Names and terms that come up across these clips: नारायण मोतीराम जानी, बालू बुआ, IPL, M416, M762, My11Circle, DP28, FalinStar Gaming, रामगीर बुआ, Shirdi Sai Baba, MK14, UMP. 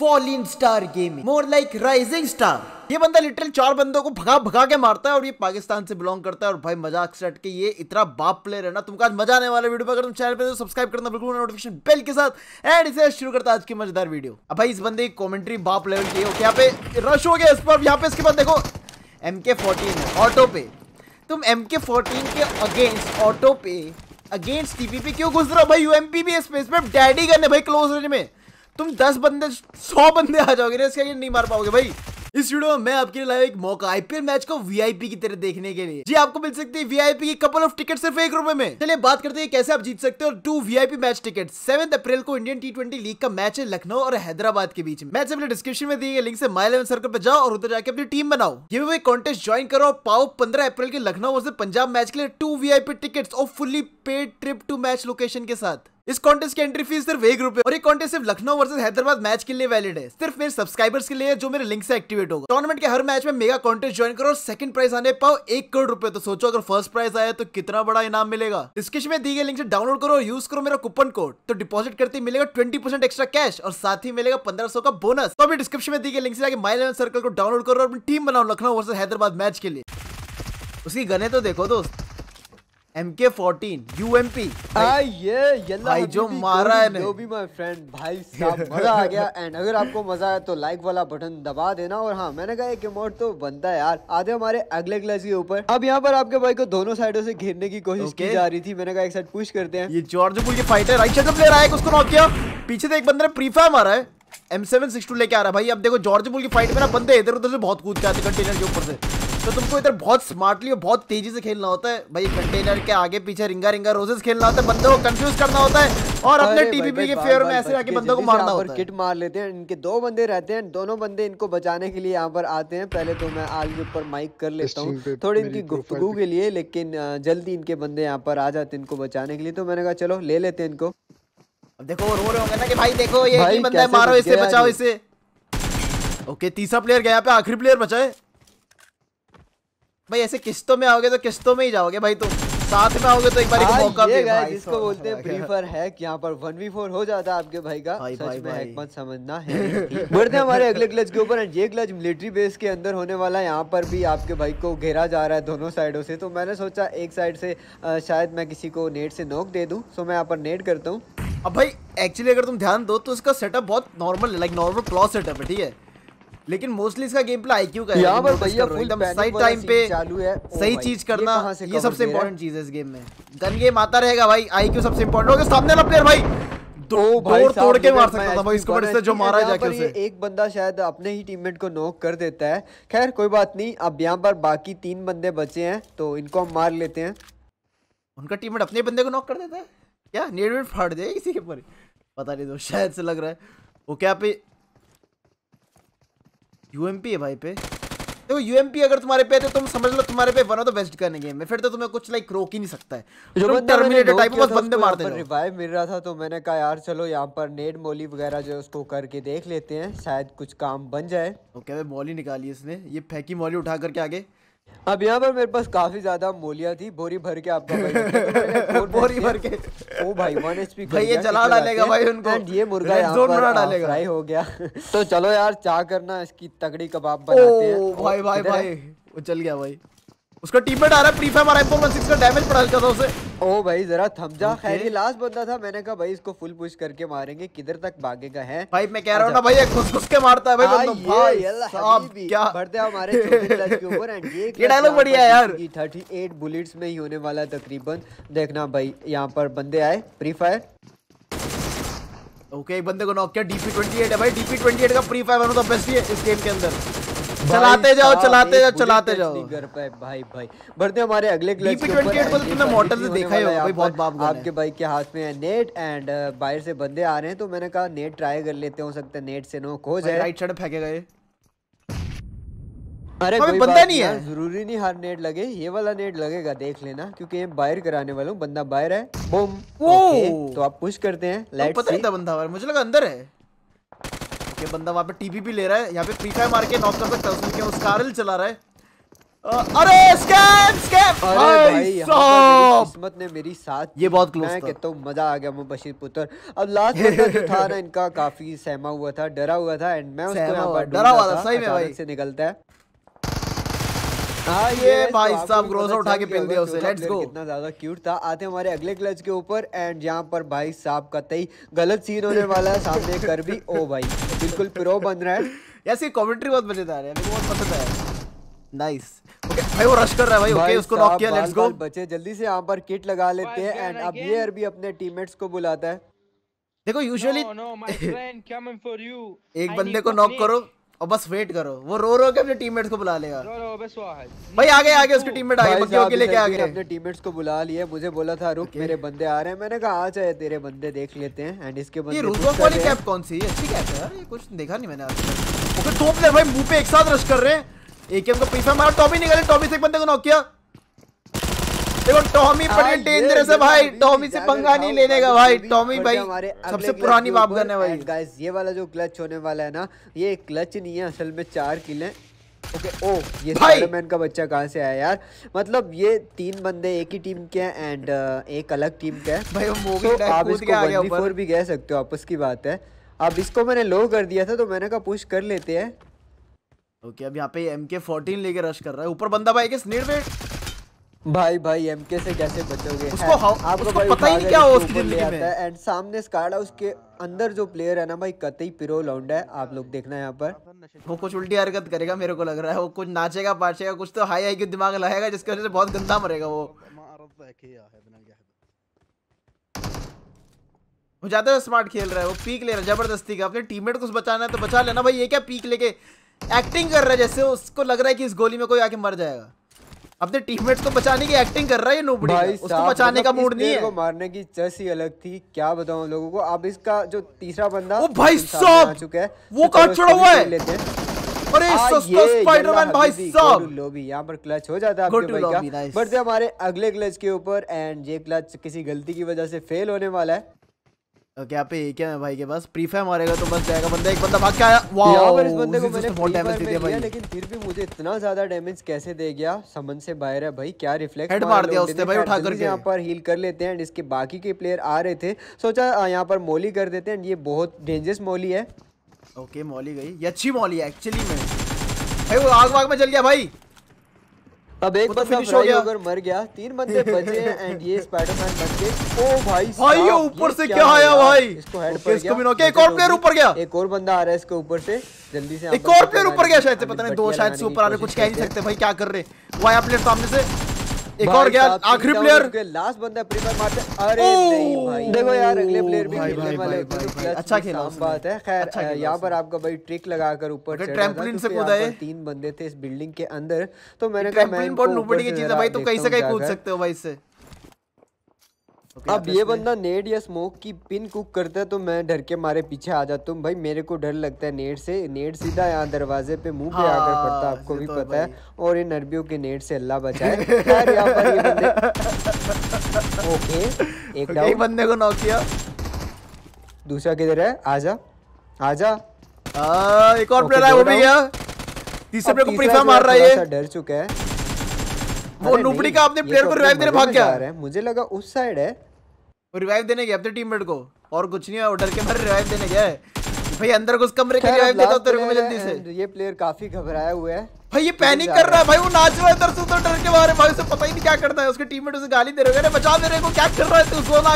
FalinStar Gaming, more like Rising Star। ये बंदा literal चार बंदों को भगा भगा के मारता है और ये पाकिस्तान से बिलोंग करता है। और भाई मजाक से हट के ये इतना बाप प्लेयर है ना, तुमको आज मजा आने वाला वीडियो। अगर तुम चैनल पे तो सब्सक्राइब करना बिल्कुल नोटिफिकेशन बेल के साथ। एंड इसे शुरू करता आज की मजेदार वीडियो। अब भाई इस बंदे की कॉमेंट्री बाप लेवल की है। यहाँ पे रश हो गया इस पर। यहाँ पे इसके बाद देखो MK14 है ऑटो पे। तुम MK14 के अगेंस्ट ऑटो पे अगेंस्ट TP पे क्यों घुस रहे हो भाई? UMP भी स्पेस में डैडी गन है भाई। क्लोज रेंज में तुम 10 बंदे 100 बंदे आ जाओगे ना, इसके आगे नहीं मार पाओगे भाई। इस वीडियो में मैं आपके लिए लाया एक मौका IPL मैच को VIP की तरह देखने के लिए। जी आपको मिल सकती है VIP की कपल ऑफ टिकट सिर्फ ₹1 में। चलिए बात करते हैं कैसे आप जीत सकते हो 2 VIP मैच टिकट। 7 अप्रैल को इंडियन T20 लीग का मैच है लखनऊ और हैदराबाद के बीच। मैच अपने डिस्क्रिप्शन में दिए गए लिंक से My11Circle पे जाओ और उधर जाके अपनी टीम बनाओ। ये भी कॉन्टेस्ट ज्वाइन करो और पाओ 15 अप्रैल के लखनऊ वर्सेस पंजाब मैच के लिए 2 VIP टिकट्स और fully paid trip to match location के साथ। इस कॉन्टेस्ट की एंट्री फीस सिर्फ ₹1 और ये कॉन्टेस्ट सिर्फ लखनऊ वर्सेस हैदराबाद मैच के लिए वैलिड है। सिर्फ मेरे सब्सक्राइबर्स के लिए जो मेरे लिंक से एक्टिवेट होगा। टूर्नामेंट के हर मैच में मेगा कॉन्टेस्ट ज्वाइन करो और सेकंड प्राइज आने पाओ ₹1 करोड़। तो सोचो अगर फर्स्ट प्राइज आया तो कितना बड़ा इनाम मिलेगा। डिस्क्रिप्शन में दिए गए लिंक से डाउनलोड करो और यूज करो मेरा कूपन कोड। तो डिपॉजिट करते ही मिलेगा 20% एक्स्ट्रा कैश और साथ ही मिलेगा 1500 का बोनस। तो अभी डिस्क्रिप्शन में दिए गए लिंक से जाके My11Circle को डाउनलोड करो और अपनी टीम बनाओ लखनऊ वर्सेस हैदराबाद मैच के लिए। उसकी गने तो देखो दोस्त, MK14 UMP भाई जो मारा है वो भी माय फ्रेंड। भाई साहब मजा आ गया। एंड अगर आपको मजा आया तो लाइक वाला बटन दबा देना। और हाँ मैंने कहा एक इमोट तो बनता है यार, आधे हमारे अगले क्लास के ऊपर। अब यहाँ पर आपके भाई को दोनों साइडों से घेरने की कोशिश की जा रही थी। मैंने कहा एक साइड पुश करते हैं। ये जॉर्ज पुल के फाइटर राइट साइड प्लेयर आया, उसको नॉक किया। पीछे से एक बंदे ने प्रीफायर मारा है, M762 लेके आ रहा है भाई। अब देखो जॉर्ज पुल की फाइट में ना बंदे इधर उधर से बहुत कूद जाते कंटेनर के ऊपर से, तो तुमको इधर बहुत स्मार्टली और बहुत तेजी से खेलना होता है भाई। कंटेनर के आगे पीछे रिंगा रिंगा रोजेस खेलना होता है, बंदों को कंफ्यूज करना होता है और अपने TPP के फेवर में ऐसे आके बंदों को मारना होता है। किट मार लेते हैं, इनके 2 बंदे रहते हैं। दोनों बंदे इनको बचाने के लिए यहाँ पर आते हैं। पहले तो मैं आग के ऊपर माइक कर लेता हूँ थोड़ी इनकी गुफ्तगू के लिए, लेकिन जल्दी इनके बंदे यहाँ पर आ जाते हैं इनको बचाने के लिए। तो मैंने कहा चलो ले लेते हैं इनको। अब देखो रो रहे होंगे ना कि भाई देखो ये बंदा मारो इसे, बचाओ इसे। ओके तीसरा प्लेयर गया पे, आखिरी प्लेयर बचा है भाई। ऐसे किस्तों में आओगे तो किस्तों में ही जाओगे भाई, तुम साथ में आओगे तो एक बार मौका दे भाई। इसको बोलते हैं प्रीफर हैक। यहाँ पर 1v4 हो जाता है आपके भाई का। भाई, सच भाई, में हैक मत समझना है। बढ़ते हैं हमारे अगले क्लच के ऊपर। ये क्लच मिलिट्री बेस के अंदर होने वाला है। यहाँ पर भी आपके भाई को घेरा जा रहा है दोनों साइडों से। तो मैंने सोचा एक साइड से शायद मैं किसी को नेट से नोक दे दूँ, सो मैं यहाँ पर नेट करता हूँ। अब भाई एक्चुअली अगर तुम ध्यान दो तो इसका सेटअप बहुत नॉर्मल है, लाइक नॉर्मल क्लॉथ सेटअप है, ठीक है। लेकिन मोस्टली इसका गेम प्ले IQ का है। यहाँ पर भैया फुल साइड टाइम पे चालू है। सही चीज करना ये सबसे इंपॉर्टेंट चीज है इस गेम में। गन गेम आता रहेगा भाई, IQ सबसे इंपॉर्टेंट होगा। सामने वाला प्लेयर भाई दो भाई तोड़ के मार सकता था भाई इसको, इससे जो मारा जाके उसे एक बंदा शायद अपने ही टीममेट को नॉक कर देता है। खैर कोई बात नहीं, अब यहाँ पर बाकी 3 बंदे बचे हैं तो इनको हम मार लेते हैं। उनका टीममेट अपने बंदे को नॉक कर देता है क्या? नेट वेट फाड़ दे किसी के ऊपर, पता नहीं दो शायद से लग रहा है। ओके आप UMP है भाई पे। देखो UMP अगर तुम्हारे पे तो तुम समझ लो तुम्हारे पे one of the best gun है गेम में। फिर तो तुम्हें कुछ लाइक रोक ही नहीं सकता है। जो टर्मिनेटर टाइप बस बंदे मारते हैं। रिवाइव मिल रहा था तो मैंने कहा यार चलो यहाँ पर नेड मोली वगैरह जो उसको करके देख लेते हैं, शायद कुछ काम बन जाए। ओके भाई मोली निकाली इसने, ये फेंकी मोली उठा करके आगे। अब यहाँ पर मेरे पास काफी ज्यादा मोलिया थी, बोरी भर के आपका बोरी भर के ओ भाई 1 HP भाई ये जला डालेगा भाई उनको। ये मुर्गा यहाँ पर डालेगा भाई, हो गया। तो चलो यार चाह करना इसकी तगड़ी कबाब बनाते हैं। ओ भाई भाई भाई वो चल गया भाई, उसका टीममेट आ रहा है। प्रीफायर मारा M416 का, डैमेज पड़ा था उसे। ओ भाई जरा थम जा। खैर ये लास्ट बंदा था, मैंने कहा भाई इसको फुल पुश करके मारेंगे, किधर तक भागेगा है भाई। मैं कह रहा हूं ना भाई घुस घुस के मारता है भाई बंदा। भाई साहब क्या बढ़ते हमारे क्लच के ऊपर। एंड ये डायलॉग बढ़िया है यार। 38 बुलेट्स में ही होने वाला तकरीबन। देखना भाई यहाँ पर बंदे आए फ्री फायर। ओके एक बंदे को नॉक किया। DP28 है भाई। DP28 का Free Fire one of the best है इस गेम के अंदर। चलाते जाओ चलाते जाओ चलाते जाओ भाई भाई भाई। बढ़ते हमारे अगले क्लच के ऊपर। तुमने मॉडल से देखा ही होगा भाई, बहुत बाप आपके भाई के हाथ में है नेट। एंड बाहर से बंदे आ रहे हैं तो मैंने कहा नेट ट्राई कर लेते हैं, हो सकता है नेट से नोक हो जाए। राइट साइड फेंकेगा ये। अरे कोई बंदा नहीं है, जरूरी नहीं हर नेट लगे, ये वाला नेट लगेगा देख लेना क्योंकि ये बाहर कराने वाला हूँ। बंदा बाहर है। बूम ओके तो आप पुश करते हैं। पता नहीं था बंदा बाहर, मुझे लगा अंदर है। बंदा वहाँ पे TP भी ले रहा है। यहाँ पे फ्री फायर मार के नॉक कर सकता है उसने, क्या उस कारल चला रहा है। अरे स्कैम स्कैम भाई साहब, किस्मत ने मेरी साथ। ये बहुत क्लोज था, कहता हूँ मजा आ गया मुबशिर पुत्र। अब लास्ट बंदा जो था ना इनका, काफी सहमा हुआ था, डरा हुआ था, एंड मैं उसको यहाँ पर डरा हुआ था सही में भाई से निकलता है। हाँ ये भाई साहब ग्रोसर उठा के पेल दिया उसे। लेट्स गो, कितना ज्यादा क्यूट था। आते हमारे अगले क्लच के ऊपर, एंड यहाँ पर भाई साहब कतई गलत सीन होने वाला है सामने कर भी। ओ भाई बिल्कुल प्रो बन रहा है यार, इसकी कमेंट्री बहुत मजेदार है, मुझे बहुत पसंद आया। नाइस ओके भाई, वो रश कर रहा है भाई। ओके उसको नॉक किया, लेट्स गो बचे। जल्दी से यहाँ पर किट लगा लेते हैं, एंड अब ये अरबी अपने टीममेट्स को बुलाता है। देखो यूजुअली एक बंदे को नॉक करो और बस वेट करो, वो रो रो के अपने टीममेट्स को बुला लेगा। भाई आगे उसके टीममेट आगे बच्चों के लेके आगे अपने टीममेट्स को बुला लिया। मुझे बोला था रुक मेरे बंदे आ रहे हैं, मैंने कहा आ जाए तेरे बंदे देख लेते हैं। एंड इसके बंदे ये रूसोफ वाली कैप कौन सी है, अच्छी कैप है यार, ये कुछ देखा नहीं मैंने आज तक। ओके दो प्लेयर भाई मुंह पे एक साथ रश कर रहे हैं, एक को पीछे मारा। टॉमी निकाले, टॉमी से एक बंदे को नॉक किया। देखो टॉमी बड़े डेंजरस है भाई, टॉमी से पंगा नहीं लेने का भाई। टॉमी भाई सबसे पुरानी बाप गन है भाई। गाइस ये वाला जो क्लच होने वाला है ना, ये क्लच नहीं है असल में, 4 किले। ओके ओ ये स्पाइडरमैन का बच्चा कहाँ से आया यार, मतलब ये 3 बंदे एक ही टीम के हैं एंड एक अलग टीम का है भाई। वो मोगी आप इसको 1v4 भी कह सकते हो, आपस की बात है। अब इसको मैंने लो कर दिया था तो मैंने कहा पुश कर लेते हैं। ओके अब यहाँ पे MK14 लेके रश कर रहा है, ऊपर बंदा भाई के स्नेर पे। भाई एमके से कैसे बचोगे, आपको पता ही नहीं क्या हो उसकी जिंदगी में। एंड सामने स्कार्ड हाउस के अंदर जो प्लेयर है ना भाई, कतई पिरो लौंडा है। आप लोग देखना यहाँ पर वो कुछ उल्टी हरकत करेगा, मेरे को लग रहा है वो कुछ नाचेगा पाचेगा कुछ, तो हाई हाई के दिमाग लगाएगा जिसकी वजह से बहुत गंदा मरेगा वो। वो ज्यादा स्मार्ट खेल रहा है, वो पीक ले रहा है जबरदस्ती का। अपने टीममेट को बचाना है तो बचा लेना भाई, ये क्या पीक लेके एक्टिंग कर रहा है जैसे उसको लग रहा है कि इस गोली में कोई आके मर जाएगा। अपने टीममेट्स को बचाने की एक्टिंग कर रहा है ये नोबडी, उसको बचाने का मूड नहीं है। इसको मारने की चस ही अलग थी, क्या बताऊं लोगों को। अब इसका जो तीसरा बंदा वो भाई साहब आ चुका है, वो कहां छोड़ा हुआ है। अरे सस्ता स्पाइडरमैन भाई साहब, लोबी यहां पर क्लच हो जाता है आपके भाई का। बट हमारे अगले क्लच के ऊपर, एंड ये क्लच किसी गलती की वजह से फेल होने वाला है। क्या पे एक है भाई के पास प्रीफेयर मारेगा तो बस जाएगा बंदा। एक बंदा भाग के आया, वाओ इस बंदे को मैंने बहुत डैमेज दे दिया भाई, लेकिन फिर भी मुझे इतना ज्यादा डैमेज कैसे दे गया समझ से बाहर है भाई। क्या रिफ्लेक्स हेड मार दिया उसने भाई उठा करके। यहां पर हील कर लेते हैं, एंड इसके बाकी के प्लेयर आ रहे थे, सोचा यहां पर मौली कर देते हैं। ये बहुत डेंजरस मौली है। ओके मौली गई, ये अच्छी मौली है एक्चुअली में भाई, वो आग वाग में जल गया भाई। अब एक बंदा फिनिश हो गया, अगर मर गया 3 बंदे बचे हैं, एंड ये स्पाइडरमैन बन गए। ओ भाई ये ऊपर से क्या आया भाई, इसको हेड पर गया। ओके एक और प्लेयर ऊपर गया, एक और बंदा आ रहा है इसके ऊपर से जल्दी से। एक और प्लेयर ऊपर गया शायद से, पता नहीं दो शायद से ऊपर आ रहे, कुछ कह नहीं सकते भाई क्या कर रहे। वो आया प्लेयर सामने से, एक और गया आखिरी प्लेयर के लास्ट बंदा प्रीफायर मारते। अरे नहीं भाई देखो यार अगले प्लेयर भी खेलने वाले हैं, अच्छा खेला उसने। बात है खैर यहां पर आपका भाई ट्रिक लगाकर ऊपर चढ़ा, ट्रैम्पोलिन से कूदा है। 3 बंदे थे इस बिल्डिंग के अंदर, तो मैंने कहा मैं बहुत नूबड़ी की चीज है भाई, तुम कहीं से कहीं कूद सकते हो भाई इससे। अब ये बंदा नेट या स्मोक की पिन कुक करता है तो मैं डर के मारे पीछे आ जाता हूँ भाई, मेरे को डर लगता है नेट से। नेट सीधा यहाँ दरवाजे पे मुंह पे आकर पड़ता, आपको भी पता है, और इन अरबियों के नेट से अल्लाह बचाए। यार यहाँ पर ये बंदे ओके एक बंदे को नॉक किया, दूसरा किधर है, आजा आजा। एक और प्लेयर है वो भी गया, तीसरे प्लेयर को प्रीफायर मार रहा है, डर चुका है वो नूबड़ी का। आपने प्लेयर को रिवाइव देने भाग गया, मुझे लगा उस साइड है, वो रिवाइव देने गया अपने टीममेट को, और कुछ नहीं है, डर के मारे रिवाइव देने गया है भाई। अंदर घुस कमरे के रिवाइव देता तेरे को जल्दी से। ये प्लेयर काफी घबराया हुआ है भाई, ये पैनिक कर रहा है भाई, वो नाच रहा है इधर से उधर डर के मारे भाई, उसे पता ही नहीं क्या करना है। उसके टीममेट उसे गाली दे रहे हैं, बचा मेरे को, क्या कर रहा है तू, जोन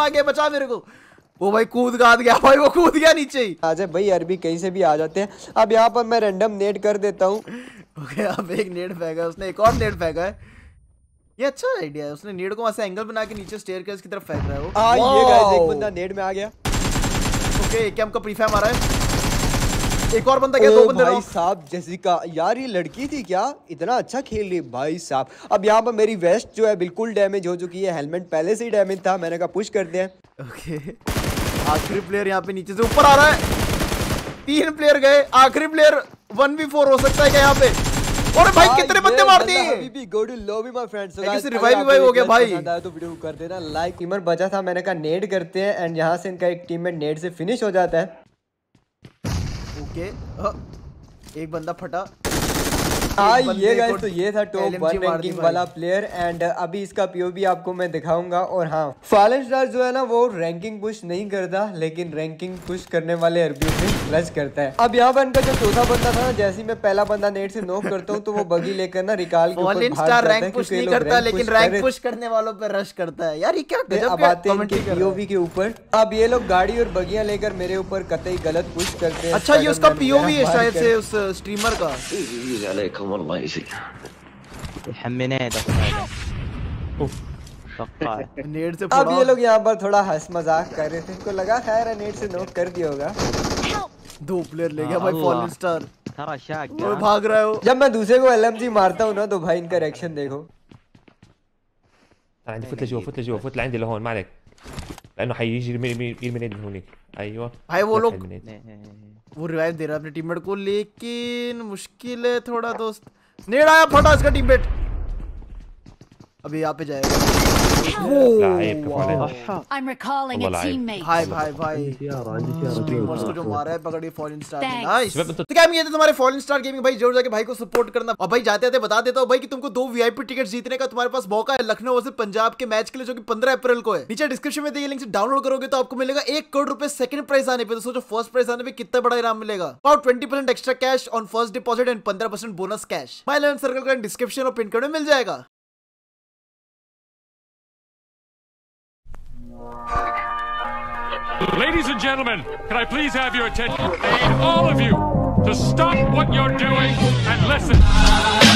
आ गया बचा मेरे को। वो भाई कूद गाद गया भाई, वो कूद गया नीचे ही। आजा भाई अरबी कहीं से भी आ जाते हैं। अब यहाँ पर मैं रैंडम नेट कर देता हूँ। ओके अब एक नेट फेंका उसने, एक और नेट फेंका है, ये अच्छा आइडिया है। उसने नेट को वहां से एंगल बना के नीचे स्टेयरकेस की तरफ फेंक रहा है वो। ये गाइस एक बंदा नेट में आ गया। ओके एक हमको प्रीफायर मारा है, एक और बंदा गया, 2 बंदे भाई साहब। जेसिका यार ये लड़की थी क्या, इतना अच्छा खेल रही भाई साहब। अब यहाँ पर मेरी वेस्ट जो है बिल्कुल डैमेज हो चुकी है, हेलमेट पहले से ही डैमेज था, मैंने कहा पुश करते हैं। ओके आखिरी प्लेयर यहाँ पे नीचे से ऊपर आ रहा है, 3 प्लेयर गए, आखिरी प्लेयर 1v4 हो सकता है क्या यहाँ पे। और भाई कितने बंदे मार दिए, अभी go to lobby my friends. Guys revive हो गया भाई, पसंद आया तो वीडियो कर देना लाइक। टीमर बचा था, मैंने कहा नेट करते हैं, एंड यहाँ से इनका एक टीममेट नेट से फिनिश हो जाता है। ओके एक बंदा फटा, ये गाइस तो ये था टॉप 1 रैंकिंग वाला प्लेयर एंड अभी इसका पीओवी आपको मैं दिखाऊंगा। और हाँ, FalinStar जो है ना वो रैंकिंग पुश नहीं करता, लेकिन रैंकिंग पुश करने वाले अरबियों में क्लच करता है। अब यहाँ पर इनका जो चौथा बंदा था, जैसे ही मैं पहला बंदा नेट से नॉक करता हूँ तो वो बगी लेकर ना रिकाल के ऊपर भाग रैंक पुश नहीं करता, लेकिन रैंक पुश करने वालों पे रश करता है यार। ये क्या गजब है कमेंट पीओवी के ऊपर। अब ये लोग गाड़ी और बगियां लेकर मेरे ऊपर कतई गलत पुश करते हैं। अच्छा ये उसका पीओवी है शायद से उस स्ट्रीमर का। والله يسيك حميناها اوف नेट से। अब ये लोग यहाँ पर थोड़ा हंस मजाक कर रहे थे, इनको लगा खैर नेट से नॉक कर दिया होगा। दो प्लेयर ले गया भाई FalinStar, सारा शॉट वो भाग रहा है वो। जब मैं दूसरे को LMG मारता हूँ ना तो भाई इनका रिएक्शन देखो। عندي فوت لجوا فوت لجوا فوت لعندي لهون ما عليك لانه حيجي يرمي من هونيك। ايوه भाई वो लोग वो रिवाइव दे रहा है अपने टीममेट को, लेकिन मुश्किल है थोड़ा। दोस्त नेड आया फटा इसका टीममेट, अभी यहाँ पे जाएगा। हाय भाई भाई उसको जो मारा है पकड़ी FalinStar ने। नाइस। तो क्या ये थे तुम्हारे FalinStar गेमिंग भाई, जरूर जाके भाई को सपोर्ट करना। और भाई जाते जाते बता देता हूँ भाई कि तुमको 2 VIP टिकट जीतने का तुम्हारे पास मौका है लखनऊ वर्सेस पंजाब के मैच के लिए, जो कि 15 अप्रैल को है। नीचे डिस्क्रिप्शन में दिए लिंक से डाउनलोड करोगे तो आपको मिलेगा 1 करोड़ रुपए सेकंड प्राइज आने पे। तो सोचो फर्स्ट प्राइज आने पे कितना बड़ा इनाम मिलेगा। About 20% extra cash on first deposit and 15% bonus cash. My11Circle का डिस्क्रिप्शन और पिन कोड में मिल जाएगा। Ladies and gentlemen, can I please have your attention? I need all of you to stop what you're doing and listen.